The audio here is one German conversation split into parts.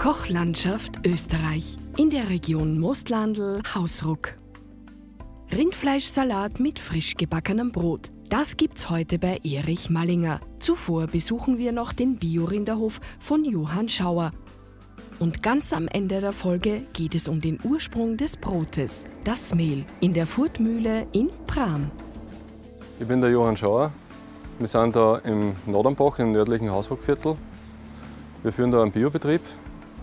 Kochlandschaft Österreich in der Region Mostlandl, Hausruck. Rindfleischsalat mit frisch gebackenem Brot. Das gibt's heute bei Erich Mallinger. Zuvor besuchen wir noch den Bio-Rinderhof von Johann Schauer. Und ganz am Ende der Folge geht es um den Ursprung des Brotes, das Mehl, in der Furthmühle in Pram. Ich bin der Johann Schauer. Wir sind da im Nordenbach, im nördlichen Hausruckviertel. Wir führen da einen Biobetrieb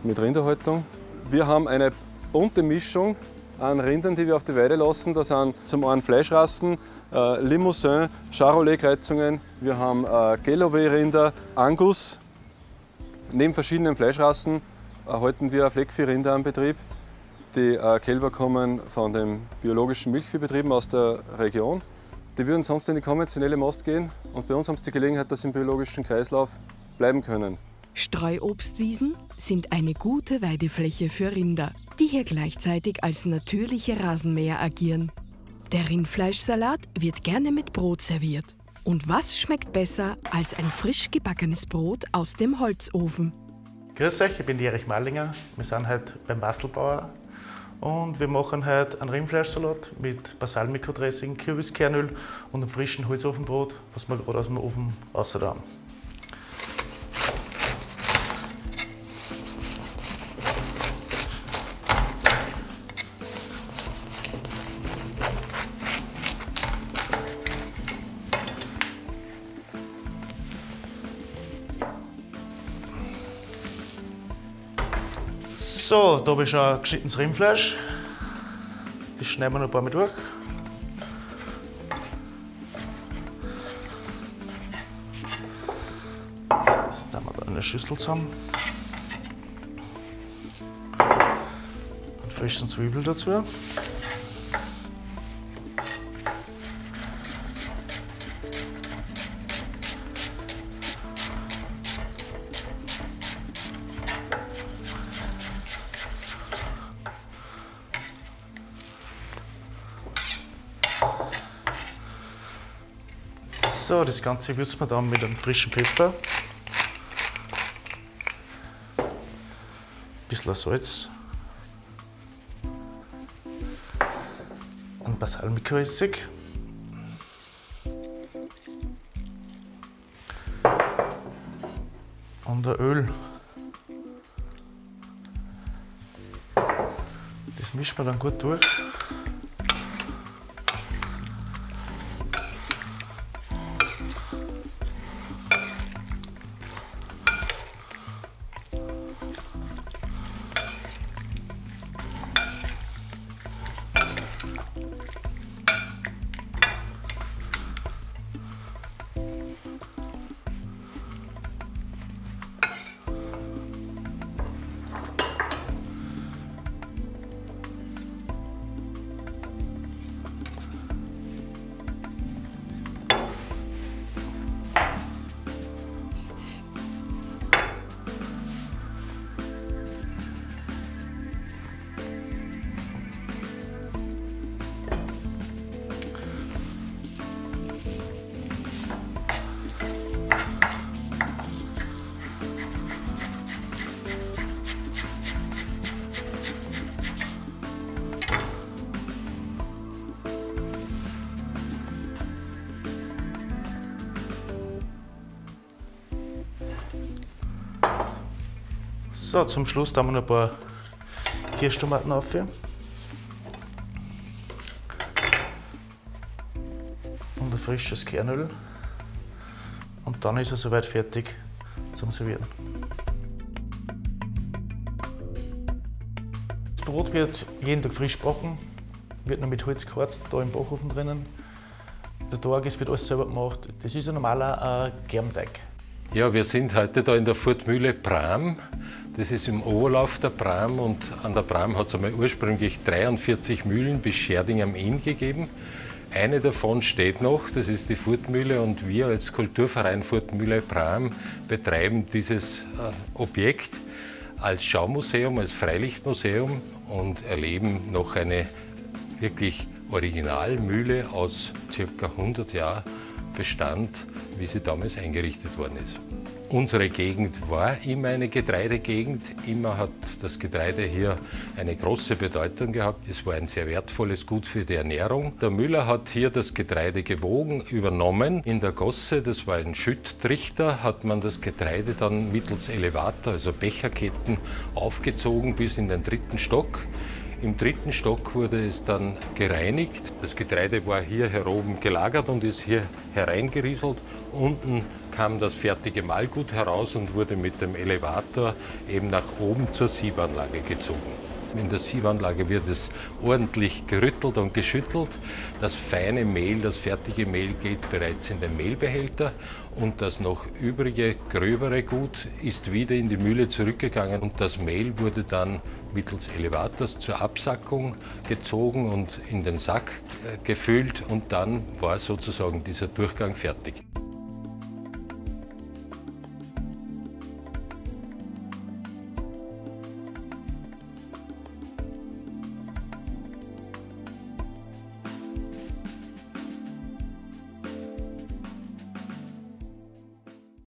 mit Rinderhaltung. Wir haben eine bunte Mischung an Rindern, die wir auf die Weide lassen. Da sind zum einen Fleischrassen, Limousin, Charolais-Kreuzungen. Wir haben Galloway-Rinder, Angus. Neben verschiedenen Fleischrassen halten wir Fleckvieh-Rinder am Betrieb. Die Kälber kommen von den biologischen Milchviehbetrieben aus der Region. Die würden sonst in die konventionelle Mast gehen und bei uns haben sie die Gelegenheit, dass sie im biologischen Kreislauf bleiben können. Streuobstwiesen sind eine gute Weidefläche für Rinder, die hier gleichzeitig als natürliche Rasenmäher agieren. Der Rindfleischsalat wird gerne mit Brot serviert. Und was schmeckt besser als ein frisch gebackenes Brot aus dem Holzofen? Grüß euch, ich bin Erich Mallinger. Wir sind heute beim Waselbauer. Und wir machen heute einen Rindfleischsalat mit Basalmikro-Dressing, Kürbiskernöl und einem frischen Holzofenbrot, was wir gerade aus dem Ofen rausgeholt haben. So, da habe ich schon geschnittenes Rindfleisch. Das schneiden wir noch ein paar Mal durch. Das tun wir da in eine Schüssel zusammen. Einen frischen Zwiebel dazu. So, das Ganze würzen wir dann mit einem frischen Pfeffer, ein bisschen Salz, ein Basalmikroessig, und ein Öl. Das mischen wir dann gut durch. So, zum Schluss haben wir noch ein paar Kirschtomaten auf. Und ein frisches Kernöl. Und dann ist er soweit fertig zum Servieren. Das Brot wird jeden Tag frisch gebacken, wird noch mit Holz geharzt, da im Backofen drinnen. Der Teig wird alles selber gemacht. Das ist ein normaler Germteig. Ja, wir sind heute da in der Furthmühle Pram. Das ist im Oberlauf der Pram und an der Pram hat es einmal ursprünglich 43 Mühlen bis Scherding am Inn gegeben. Eine davon steht noch, das ist die Furthmühle und wir als Kulturverein Furthmühle Pram betreiben dieses Objekt als Schaumuseum, als Freilichtmuseum und erleben noch eine wirklich Originalmühle aus ca. 100 Jahren Bestand, wie sie damals eingerichtet worden ist. Unsere Gegend war immer eine Getreidegegend. Immer hat das Getreide hier eine große Bedeutung gehabt. Es war ein sehr wertvolles Gut für die Ernährung. Der Müller hat hier das Getreide gewogen, übernommen. In der Gosse, das war ein Schütttrichter, hat man das Getreide dann mittels Elevator, also Becherketten, aufgezogen bis in den 3. Stock. Im 3. Stock wurde es dann gereinigt. Das Getreide war hier heroben gelagert und ist hier hereingerieselt. Unten kam das fertige Mahlgut heraus und wurde mit dem Elevator eben nach oben zur Siebanlage gezogen. In der Siebanlage wird es ordentlich gerüttelt und geschüttelt. Das feine Mehl, das fertige Mehl geht bereits in den Mehlbehälter und das noch übrige, gröbere Gut ist wieder in die Mühle zurückgegangen und das Mehl wurde dann mittels Elevators zur Absackung gezogen und in den Sack gefüllt und dann war sozusagen dieser Durchgang fertig.